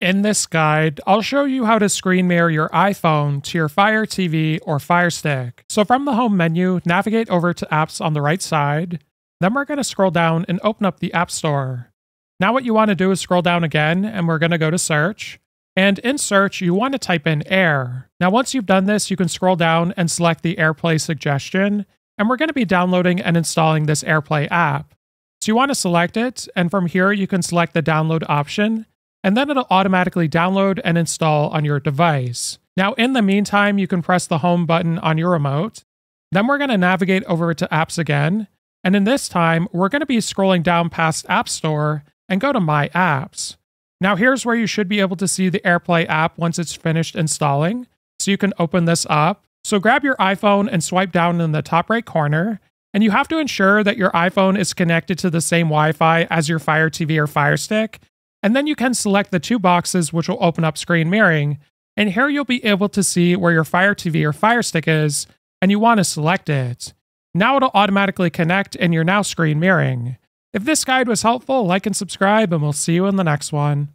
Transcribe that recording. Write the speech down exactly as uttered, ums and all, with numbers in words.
In this guide, I'll show you how to screen mirror your iPhone to your Fire T V or Fire Stick. So from the home menu, navigate over to apps on the right side. Then we're going to scroll down and open up the App Store. Now what you want to do is scroll down again, and we're going to go to search. And in search, you want to type in Air. Now once you've done this, you can scroll down and select the AirPlay suggestion. And we're going to be downloading and installing this AirPlay app. So you want to select it, and from here you can select the download option. And then it'll automatically download and install on your device. Now in the meantime, you can press the home button on your remote. Then we're going to navigate over to apps again. And in this time, we're going to be scrolling down past App Store and go to My Apps. Now here's where you should be able to see the AirPlay app once it's finished installing. So you can open this up. So grab your iPhone and swipe down in the top right corner. And you have to ensure that your iPhone is connected to the same Wi-Fi as your Fire T V or Fire Stick. And then you can select the two boxes, which will open up screen mirroring. And here you'll be able to see where your Fire T V or Fire Stick is, and you want to select it. Now it'll automatically connect, and you're now screen mirroring. If this guide was helpful, like and subscribe, and we'll see you in the next one.